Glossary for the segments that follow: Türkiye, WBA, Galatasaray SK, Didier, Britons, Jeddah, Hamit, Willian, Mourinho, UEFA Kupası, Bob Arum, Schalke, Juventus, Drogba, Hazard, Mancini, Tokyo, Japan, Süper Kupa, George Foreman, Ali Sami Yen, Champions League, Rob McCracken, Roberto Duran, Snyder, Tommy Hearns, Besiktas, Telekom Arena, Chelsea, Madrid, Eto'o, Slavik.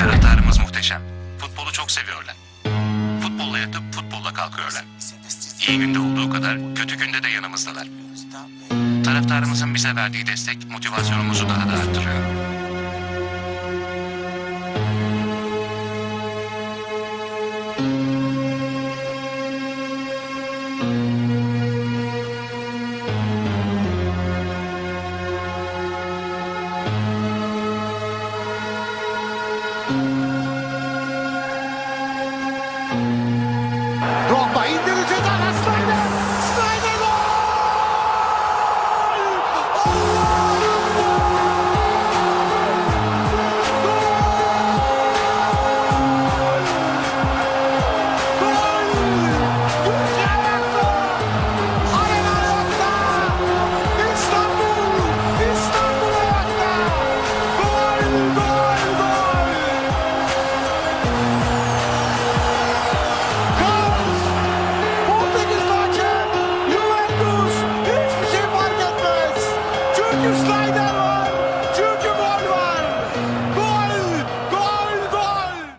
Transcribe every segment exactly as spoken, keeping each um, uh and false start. Taraftarımız muhteşem. Futbolu çok seviyorlar. Futbolla yatıp futbolla kalkıyorlar. İyi günde olduğu kadar kötü günde de yanımızdalar. Taraftarımızın bize verdiği destek motivasyonumuzu daha da arttırıyor. Drogba indirecek ceza Slavik.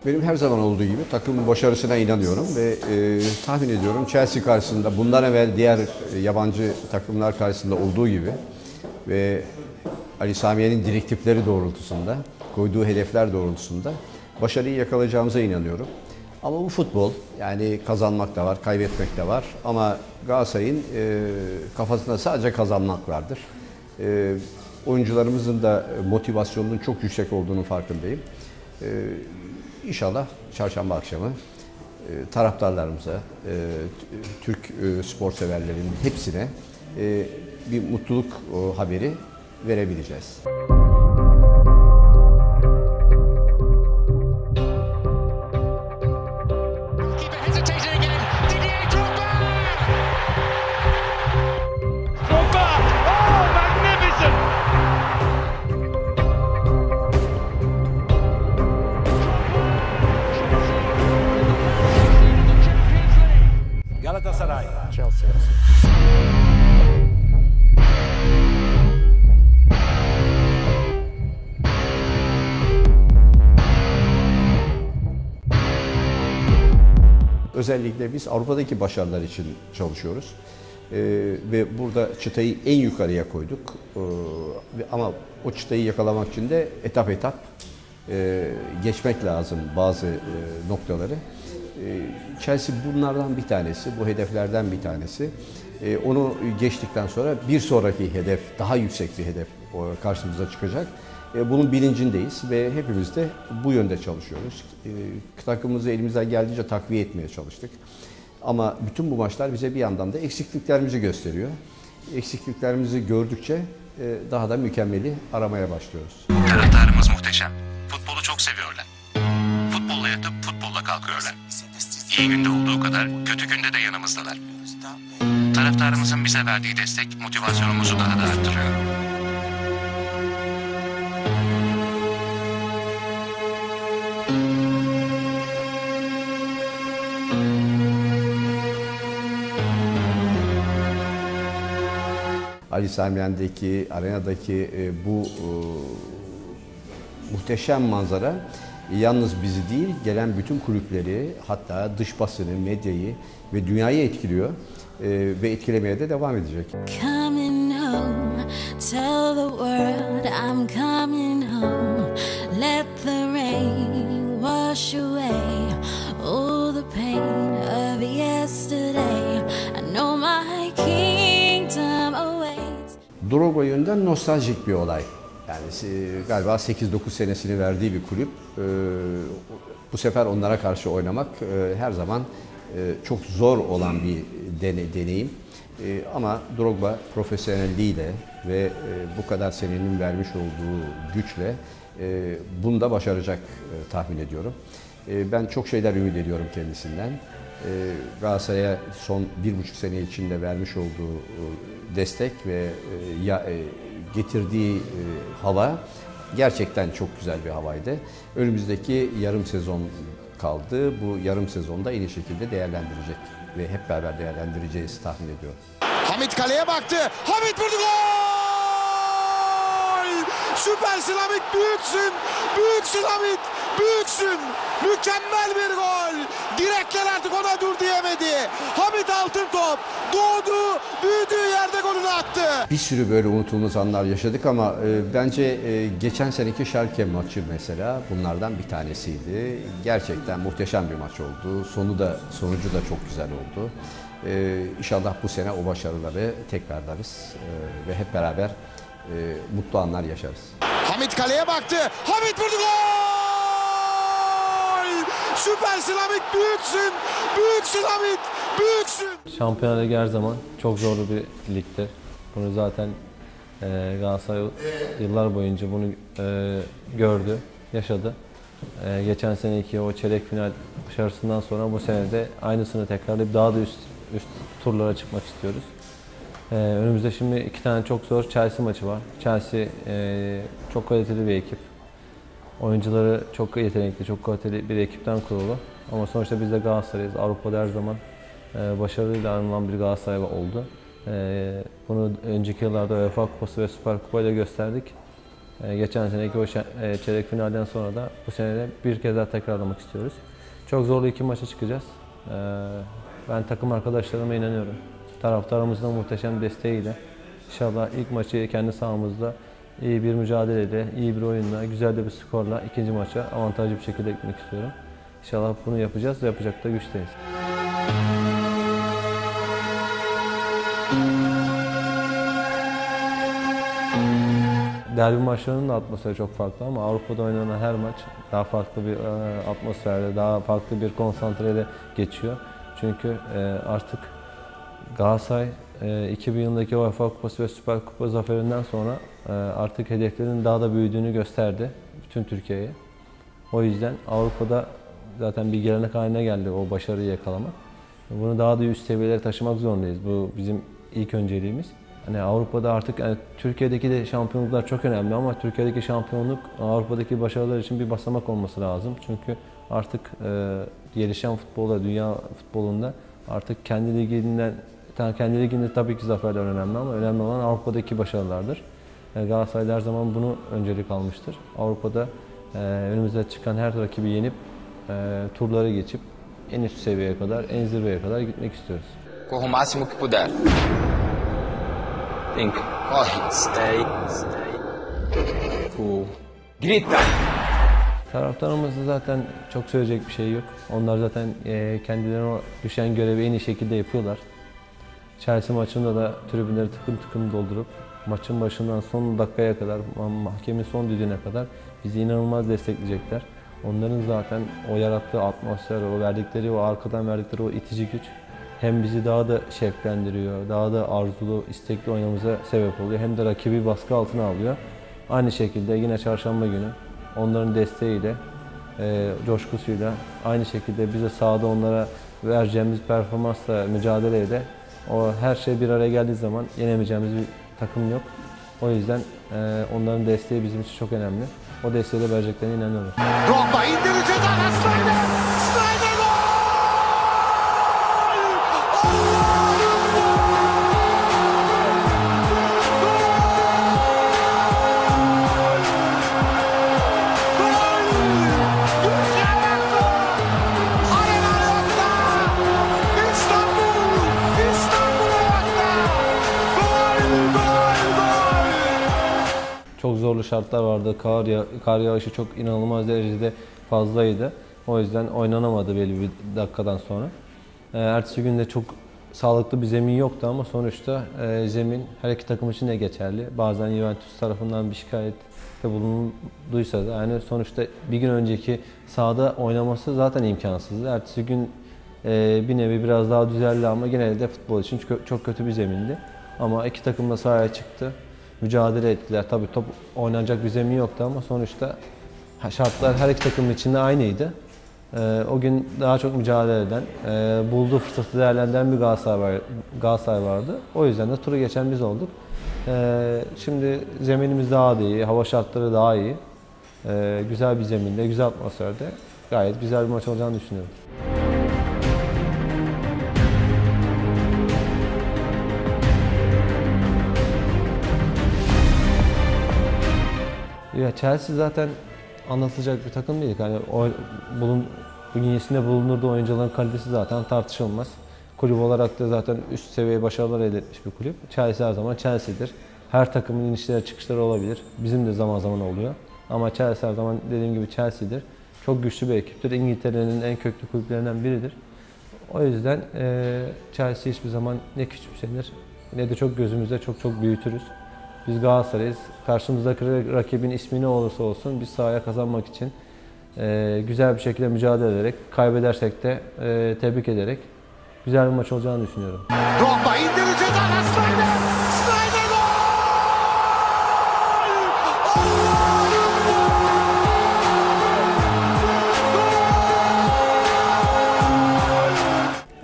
Benim her zaman olduğu gibi takımın başarısına inanıyorum ve e, tahmin ediyorum Chelsea karşısında bundan evvel diğer e, yabancı takımlar karşısında olduğu gibi ve Ali Sami Yen'in direktifleri doğrultusunda, koyduğu hedefler doğrultusunda başarıyı yakalayacağımıza inanıyorum. Ama bu futbol, yani kazanmak da var, kaybetmek de var ama Galatasaray'ın e, kafasında sadece kazanmak vardır. E, oyuncularımızın da motivasyonunun çok yüksek olduğunu farkındayım. E, İnşallah çarşamba akşamı taraftarlarımıza, Türk spor severlerinin hepsine bir mutluluk haberi verebileceğiz. Galatasaray, Chelsea. Özellikle biz Avrupa'daki başarılar için çalışıyoruz. Ee, ve burada çıtayı en yukarıya koyduk. Ee, ama o çıtayı yakalamak için de etap etap e, geçmek lazım bazı e, noktaları. Chelsea bunlardan bir tanesi, bu hedeflerden bir tanesi. Onu geçtikten sonra bir sonraki hedef, daha yüksek bir hedef karşımıza çıkacak. Bunun bilincindeyiz ve hepimiz de bu yönde çalışıyoruz. Takımımızı elimizden geldiğince takviye etmeye çalıştık. Ama bütün bu maçlar bize bir yandan da eksikliklerimizi gösteriyor. Eksikliklerimizi gördükçe daha da mükemmeli aramaya başlıyoruz. Taraftarımız muhteşem. Futbolu çok seviyorlar. Futbolla yatıp futbolla kalkıyorlar. İyi günde olduğu kadar kötü günde de yanımızdalar. Taraftarımızın bize verdiği destek motivasyonumuzu daha da arttırıyor. Ali Sami Yen'deki, arenadaki e, bu e, muhteşem manzara yalnız bizi değil, gelen bütün kulüpleri, hatta dış basını, medyayı ve dünyayı etkiliyor ee, ve etkilemeye de devam edecek. Drogba yönünden nostaljik bir olay. Yani galiba sekiz dokuz senesini verdiği bir kulüp. Bu sefer onlara karşı oynamak her zaman çok zor olan bir deneyim. Ama Drogba profesyonelliğiyle ve bu kadar senenin vermiş olduğu güçle bunu da başaracak tahmin ediyorum. Ben çok şeyler ümit ediyorum kendisinden. Galatasaray'a son bir buçuk sene içinde vermiş olduğu destek ve getirdiği hava gerçekten çok güzel bir havaydı. Önümüzdeki yarım sezon kaldı. Bu yarım sezonda en iyi şekilde değerlendirecek ve hep beraber değerlendireceğiz tahmin ediyorum. Hamit kaleye baktı. Hamit vurdu, gol! Süper Slavik, büyüksün, büyük Slavik, büyüksün. Mükemmel bir gol. Direkler artık ona dur diyemedi. Hamit altın top. Doğdu, büyüdüğü yerde golünü attı. Bir sürü böyle unutulmaz anlar yaşadık ama e, bence e, geçen seneki Schalke maçı mesela bunlardan bir tanesiydi. Gerçekten muhteşem bir maç oldu. Sonu da sonucu da çok güzel oldu. E, inşallah bu sene o başarıları tekrarlarız e, ve hep beraber e, mutlu anlar yaşarız. Hamit kaleye baktı. Hamit vurdu, gol! Süper Slavik, büyüksün, büyük Slavik, büyüksün. Şampiyonlar Ligi her zaman çok zorlu bir ligdir. Bunu zaten e, Galatasaray yıllar boyunca bunu e, gördü, yaşadı. E, geçen seneki o çeyrek final başarısından sonra bu sene de aynısını tekrarlayıp daha da üst, üst turlara çıkmak istiyoruz. E, önümüzde şimdi iki tane çok zor Chelsea maçı var. Chelsea e, çok kaliteli bir ekip. Oyuncuları çok yetenekli, çok kaliteli bir ekipten kurulu. Ama sonuçta biz de Galatasaray'ız. Avrupa'da her zaman başarıyla anılan bir Galatasaray oldu. Bunu önceki yıllarda UEFA Kupası ve Süper Kupa ile gösterdik. Geçen seneki o çeyrek finalden sonra da bu sene de bir kez daha tekrarlamak istiyoruz. Çok zorlu iki maça çıkacağız. Ben takım arkadaşlarıma inanıyorum. Taraftarımızın muhteşem desteğiyle inşallah ilk maçı kendi sahamızda İyi bir mücadeleyle, iyi bir oyunla, güzel de bir skorla ikinci maça avantajlı bir şekilde gitmek istiyorum. İnşallah bunu yapacağız ve yapacak da güçteyiz. Derbi maçlarının da atmosferi çok farklı ama Avrupa'da oynanan her maç daha farklı bir atmosferde, daha farklı bir konsantreyle geçiyor. Çünkü artık Galatasaray iki bin yılındaki UEFA Kupası ve Süper Kupa zaferinden sonra artık hedeflerin daha da büyüdüğünü gösterdi bütün Türkiye'ye. O yüzden Avrupa'da zaten bir gelenek haline geldi o başarıyı yakalamak. Bunu daha da üst seviyelere taşımak zorundayız. Bu bizim ilk önceliğimiz. Hani Avrupa'da artık yani Türkiye'deki de şampiyonluklar çok önemli ama Türkiye'deki şampiyonluk Avrupa'daki başarılar için bir basamak olması lazım. Çünkü artık e, gelişen futbolda, dünya futbolunda artık kendi liginden kendi liginde tabii ki zaferler önemli ama önemli olan Avrupa'daki başarılardır. Galatasaray her zaman bunu öncelik almıştır. Avrupa'da e, önümüze çıkan her rakibi yenip, e, turları geçip en üst seviyeye kadar, en zirveye kadar gitmek istiyoruz. Corro o máximo que puder. Think. Corre. Stay. Cool. Grita. Taraftarımızda zaten çok söyleyecek bir şey yok. Onlar zaten e, kendilerine düşen görevi en iyi şekilde yapıyorlar. Chelsea maçında da tribünleri tıkım tıkım doldurup maçın başından son dakikaya kadar, mahkemin son düdüğüne kadar bizi inanılmaz destekleyecekler. Onların zaten o yarattığı atmosfer, o verdikleri, o arkadan verdikleri o itici güç hem bizi daha da şevklendiriyor, daha da arzulu, istekli oynamamıza sebep oluyor. Hem de rakibi baskı altına alıyor. Aynı şekilde yine çarşamba günü onların desteğiyle, e, coşkusuyla aynı şekilde bize sahada onlara vereceğimiz performansla mücadeleyle de o her şey bir araya geldiği zaman yenemeyeceğimiz bir takım yok. O yüzden e, onların desteği bizim için çok önemli. O desteği de vereceklerine inanıyorum. Drogba indirecek, Snyder! Snyder Çok zorlu şartlar vardı. Kar, ya, kar yağışı çok inanılmaz derecede fazlaydı. O yüzden oynanamadı belli bir dakikadan sonra. E, ertesi günde çok sağlıklı bir zemin yoktu ama sonuçta e, zemin her iki takım için de geçerli. Bazen Juventus tarafından bir şikayette bulunduysa da yani sonuçta bir gün önceki sahada oynaması zaten imkansızdı. Ertesi gün e, bir nevi biraz daha düzeldi ama genelde de futbol için çok kötü bir zemindi. Ama iki takım da sahaya çıktı. Mücadele ettiler. Tabii top oynanacak bir zemin yoktu ama sonuçta şartlar her iki takım için de aynıydı. Ee, o gün daha çok mücadele eden, e, bulduğu fırsatı değerlendiren bir Galatasaray, Galatasaray vardı. O yüzden de turu geçen biz olduk. Ee, şimdi zeminimiz daha da iyi, hava şartları daha iyi. Ee, güzel bir zeminde, güzel atmosferde gayet güzel bir maç olacağını düşünüyorum. Ya Chelsea zaten anlatılacak bir takım değil. Yani bunun bünyesinde bulunurduğu oyuncuların kalitesi zaten tartışılmaz. Kulüp olarak da zaten üst seviye başarılar elde etmiş bir kulüp. Chelsea her zaman Chelsea'dir. Her takımın inişleri çıkışları olabilir. Bizim de zaman zaman oluyor. Ama Chelsea her zaman dediğim gibi Chelsea'dir. Çok güçlü bir ekiptir. İngiltere'nin en köklü kulüplerinden biridir. O yüzden e, Chelsea hiçbir zaman ne küçümsenir ne de çok gözümüzde çok çok büyütürüz. Biz Galatasaray'ız. Karşımızdaki rakibin ismi ne olursa olsun biz sahaya kazanmak için e, güzel bir şekilde mücadele ederek, kaybedersek de e, tebrik ederek güzel bir maç olacağını düşünüyorum. Drogba indirecek Snyder! Snyder gol!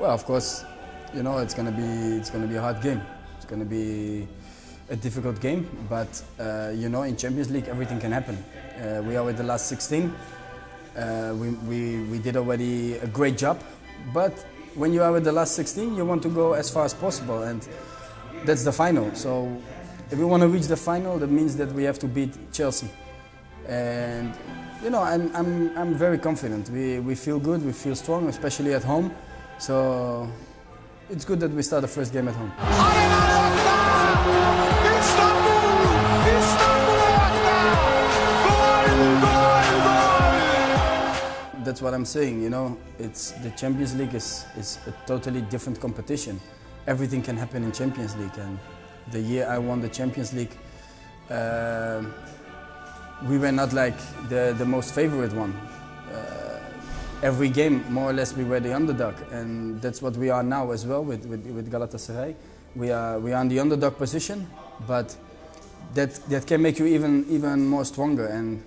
Well, of course, you know it's going to be it's going to be a hard game. It's going to be a difficult game, but uh, you know in Champions League everything can happen. Uh, we are with the last sixteen. Uh, we we we did already a great job, but when you are with the last sixteen, you want to go as far as possible, and that's the final. So if we want to reach the final, that means that we have to beat Chelsea. And you know, I'm I'm I'm very confident. We we feel good, we feel strong, especially at home. So it's good that we start the first game at home. That's what I'm saying, you know, it's the Champions League is, is a totally different competition. Everything can happen in Champions League, and the year I won the Champions League, uh, we were not like the, the most favorite one. Uh, every game, more or less, we were the underdog, and that's what we are now as well with, with, with Galatasaray. We are, we are in the underdog position, but that, that can make you even, even more stronger. And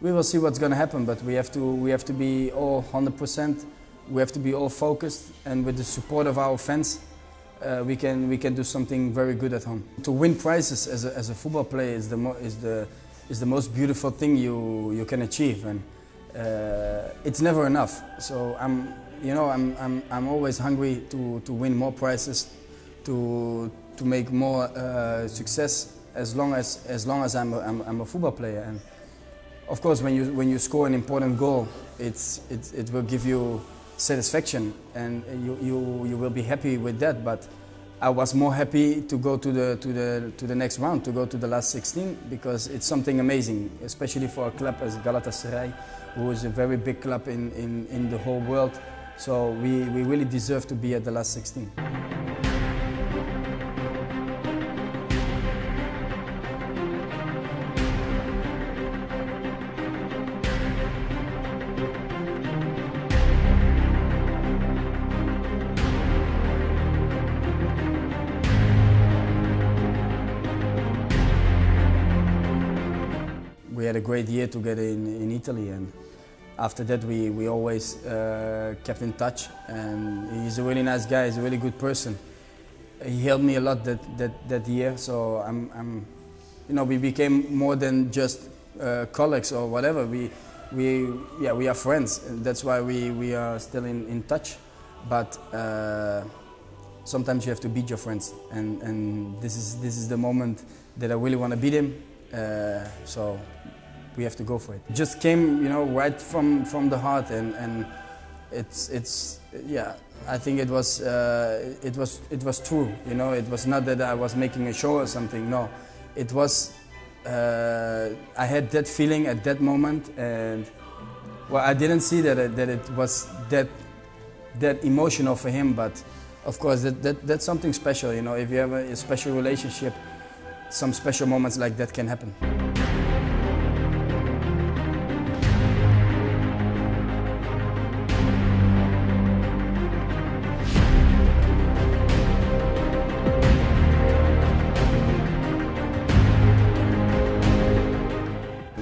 we will see what's going to happen, but we have to we have to be all one hundred percent. We have to be all focused, and with the support of our fans, uh, we can we can do something very good at home. To win prizes as a, as a football player is the mo is the is the most beautiful thing you you can achieve, and uh, it's never enough. So I'm you know I'm I'm I'm always hungry to to win more prizes, to to make more uh, success as long as as long as I'm a, I'm, I'm a football player. And of course, when you when you score an important goal, it's it it will give you satisfaction, and you you you will be happy with that. But I was more happy to go to the to the to the next round, to go to the last sixteen, because it's something amazing, especially for a club as Galatasaray, who is a very big club in in in the whole world. So we we really deserve to be at the last sixteen. We had a great year together in, in Italy, and after that we, we always uh, kept in touch, and he's a really nice guy, he's a really good person. He helped me a lot that, that, that year, so I'm, I'm, you know, we became more than just uh, colleagues or whatever. We, we, yeah, we are friends, and that's why we, we are still in, in touch, but uh, sometimes you have to beat your friends, and, and this, is, this is the moment that I really want to beat him. Uh, so we have to go for it. It just came, you know, right from from the heart, and and it's it's yeah. I think it was uh, it was it was true. You know, it was not that I was making a show or something. No, it was uh, I had that feeling at that moment, and well, I didn't see that it, that it was that that emotional for him. But of course, that, that that's something special. You know, if you have a, a special relationship, some special moments like that can happen.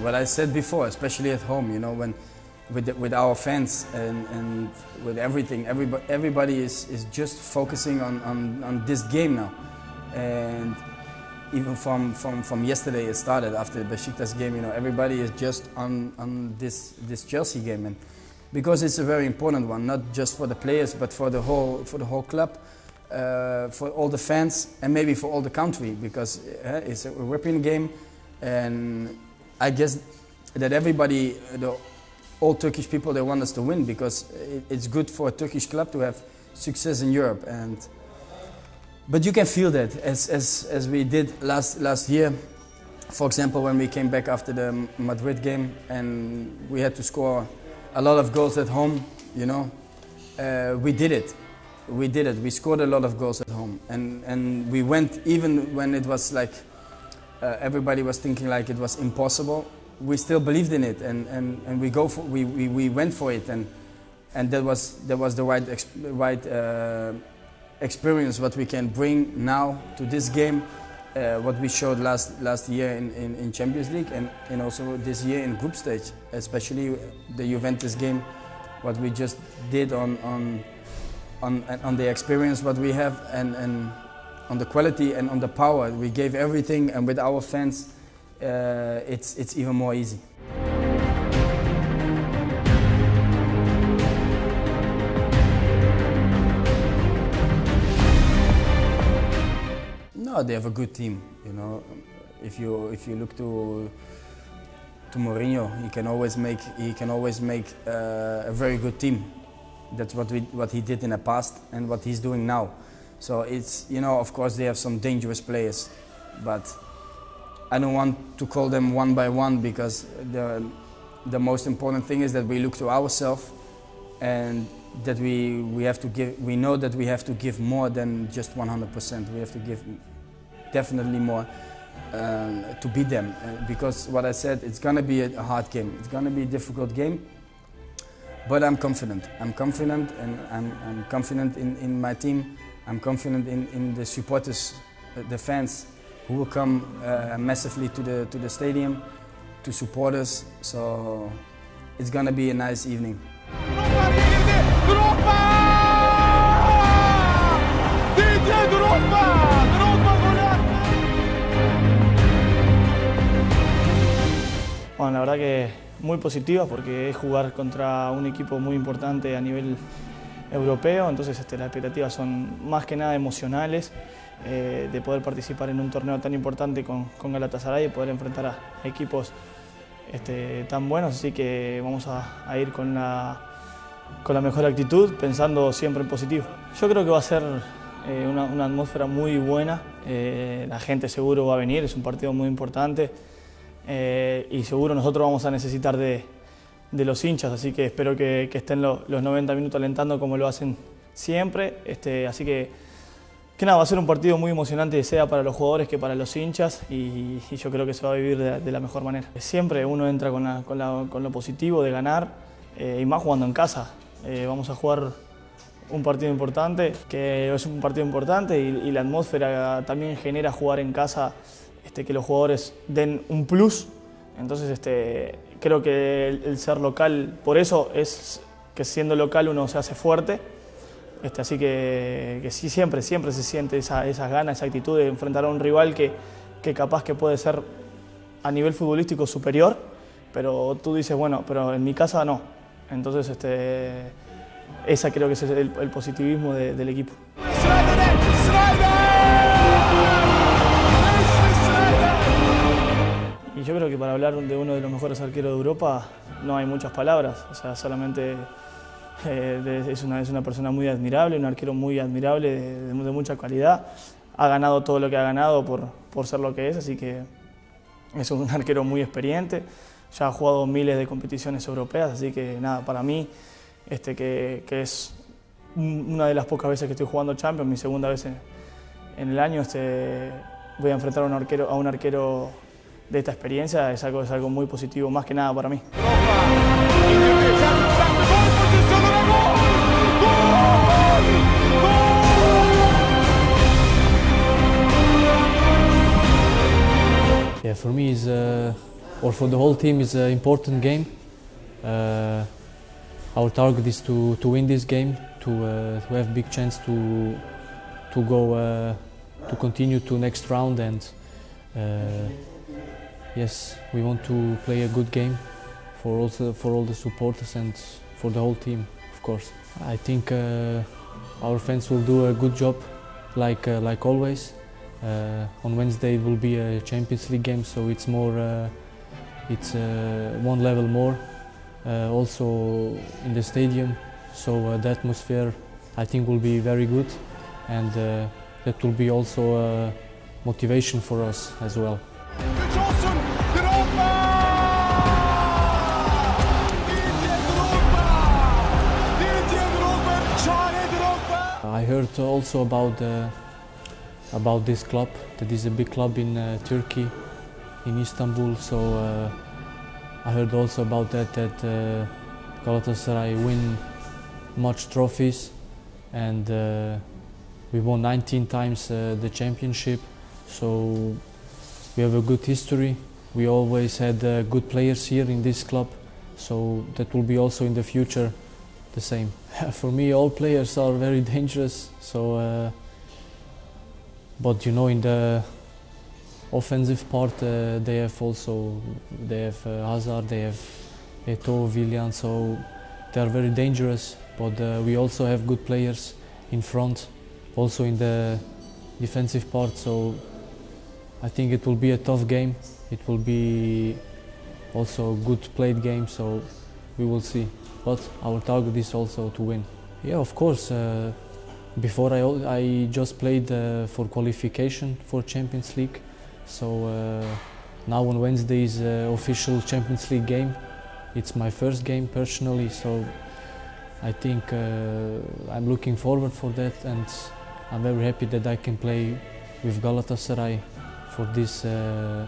What I said before, especially at home, you know, when with the, with our fans and, and with everything, everybody, everybody is, is just focusing on, on, on this game now. And even from, from, from yesterday it started, after the Besiktas game, you know, everybody is just on, on this, this Chelsea game, and because it's a very important one, not just for the players, but for the whole, for the whole club, uh, for all the fans, and maybe for all the country, because uh, it's a European game, and I guess that everybody, the, all Turkish people, they want us to win because it's good for a Turkish club to have success in Europe. And but you can feel that as as as we did last last year. For example, when we came back after the Madrid game and we had to score a lot of goals at home, you know, uh, we did it. We did it. We scored a lot of goals at home, and and we went even when it was like uh, everybody was thinking like it was impossible. We still believed in it, and and and we go for we we, we went for it, and and that was that was the right right uh, experience what we can bring now to this game. Uh, what we showed last last year in, in, in Champions League and, and also this year in group stage, especially the Juventus game, what we just did on on on, on the experience what we have and, and on the quality and on the power we gave everything, and with our fans uh, it's it's even more easy. They have a good team, you know. If you if you look to to Mourinho, he can always make he can always make uh, a very good team. That's what we what he did in the past and what he's doing now. So it's, you know, of course they have some dangerous players, but I don't want to call them one by one because the the most important thing is that we look to ourselves and that we we have to give. We know that we have to give more than just one hundred percent. We have to give definitely more uh, to beat them, uh, because what I said, it's gonna be a hard game, it's gonna be a difficult game, but I'm confident, I'm confident and I'm, I'm confident in, in my team, I'm confident in, in the supporters, the fans who will come uh, massively to the, to the stadium, to support us, so it's gonna be a nice evening. Bueno, la verdad que muy positiva porque es jugar contra un equipo muy importante a nivel europeo, entonces este, las expectativas son más que nada emocionales, eh, de poder participar en un torneo tan importante con, con Galatasaray y poder enfrentar a equipos este, tan buenos, así que vamos a, a ir con la, con la mejor actitud, pensando siempre en positivo. Yo creo que va a ser eh, una, una atmósfera muy buena, eh, la gente seguro va a venir, es un partido muy importante. Eh, y seguro nosotros vamos a necesitar de, de los hinchas, así que espero que, que estén lo, los noventa minutos alentando como lo hacen siempre. Este, así que, que nada, va a ser un partido muy emocionante, sea para los jugadores que para los hinchas, y, y yo creo que se va a vivir de, de la mejor manera. Siempre uno entra con, la, con, la, con lo positivo de ganar, eh, y más jugando en casa. Eh, vamos a jugar un partido importante, que es un partido importante, y, y la atmósfera también genera jugar en casa. Este, que los jugadores den un plus, entonces este, creo que el, el ser local, por eso es que siendo local uno se hace fuerte, este, así que, que sí, siempre, siempre se siente esa, esas ganas, esa actitud de enfrentar a un rival que, que capaz que puede ser a nivel futbolístico superior, pero tú dices, bueno, pero en mi casa no, entonces este, esa creo que es el, el positivismo de, del equipo. Y yo creo que para hablar de uno de los mejores arqueros de Europa no hay muchas palabras, o sea, solamente eh, es, una, es una persona muy admirable, un arquero muy admirable, de, de mucha calidad, ha ganado todo lo que ha ganado por, por ser lo que es, así que es un arquero muy experiente, ya ha jugado miles de competiciones europeas, así que nada, para mí, este, que, que es una de las pocas veces que estoy jugando Champions, mi segunda vez en, en el año, este, voy a enfrentar a un arquero, a un arquero de esta experiencia, es algo, es algo muy positivo, más que nada para mí. Yeah, for me is uh, or for the whole team is an important game. Uh, our target is to to win this game, to uh, to have big chance to to go uh, to continue to next round and. Uh, Yes, we want to play a good game for also for all the supporters and for the whole team, of course. I think uh, our fans will do a good job, like uh, like always. Uh, on Wednesday it will be a Champions League game, so it's more uh, it's uh, one level more, uh, also in the stadium, so uh, the atmosphere I think will be very good, and uh, that will be also a motivation for us as well. I heard also about uh, about this club, that is a big club in uh, Turkey, in Istanbul, so uh, I heard also about that, that uh, Galatasaray win much trophies, and uh, we won nineteen times uh, the championship, so we have a good history. We always had uh, good players here in this club, so that will be also in the future the same. For me, all players are very dangerous, so uh, but you know, in the offensive part, uh, they have also they have uh, Hazard, they have Eto'o, Willian, so they are very dangerous. But uh, we also have good players in front, also in the defensive part. So I think it will be a tough game. It will be also a good played game. So we will see. But our target is also to win. Yeah, of course. Uh, Before I, I just played uh, for qualification for Champions League, so uh, now on Wednesday is uh, official Champions League game. It's my first game personally, so I think uh, I'm looking forward for that, and I'm very happy that I can play with Galatasaray for this uh,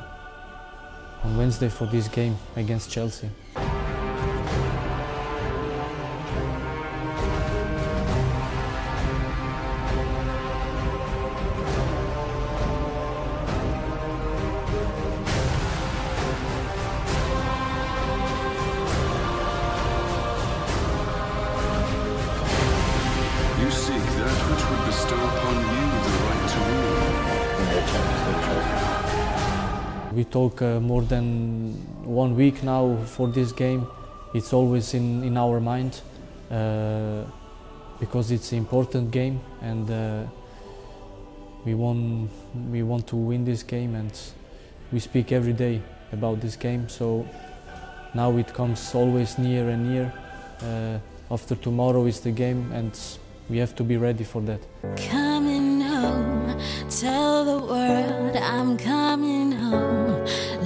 on Wednesday for this game against Chelsea. We talk uh, more than one week now for this game. It's always in, in our mind uh, because it's an important game, and uh, we, want, we want to win this game, and we speak every day about this game. So now it comes always near and near. Uh, after tomorrow is the game, and we have to be ready for that. Coming home, tell the world I'm coming home.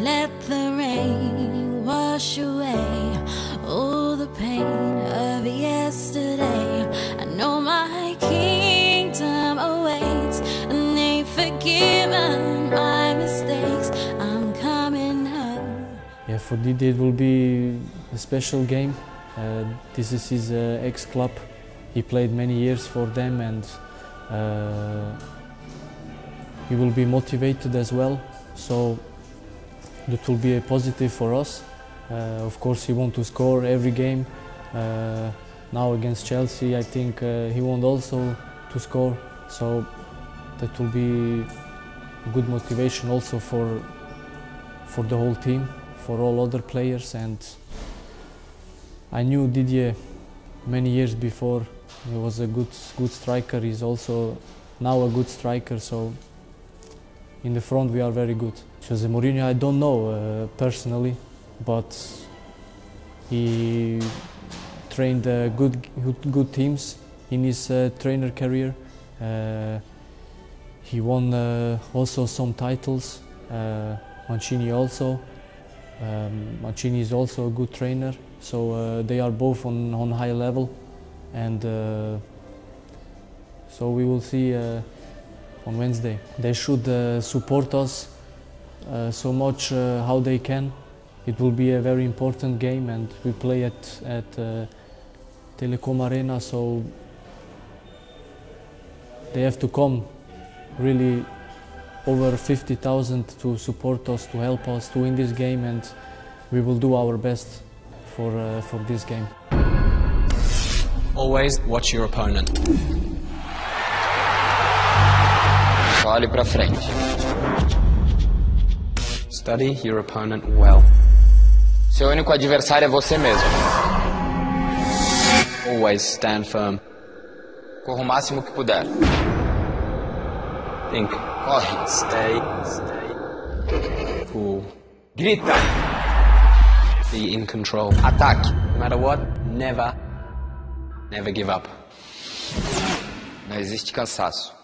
Let the rain wash away all the pain of yesterday. I know my kingdom awaits, and they've forgiven my mistakes. I'm coming home. Yeah, for Didier it will be a special game. Uh, this is his uh, ex-club. He played many years for them, and uh, he will be motivated as well. So that will be a positive for us. Uh, of course, he wants to score every game. Uh, now against Chelsea, I think uh, he wants also to score. So that will be good motivation also for for the whole team, for all other players. And I knew Didier many years before. He was a good, good striker. He's also now a good striker. So in the front we are very good. Jose Mourinho, I don't know uh, personally, but he trained uh, good, good teams in his uh, trainer career. Uh, he won uh, also some titles. Uh, Mancini also. Um, Mancini is also a good trainer. So uh, they are both on on high level. And uh, so we will see uh, on Wednesday. They should uh, support us uh, so much uh, how they can. It will be a very important game, and we play at, at uh, Telekom Arena, so they have to come really over fifty thousand to support us, to help us to win this game, and we will do our best for, uh, for this game. Always watch your opponent. Vale para frente. Study your opponent well. Seu único adversário é você mesmo. Always stand firm. Corra o máximo que puder. Think. Corre. Stay. Stay. Cool. Grita. be in control. Attack. No matter what, never, never give up. Não existe cansaço.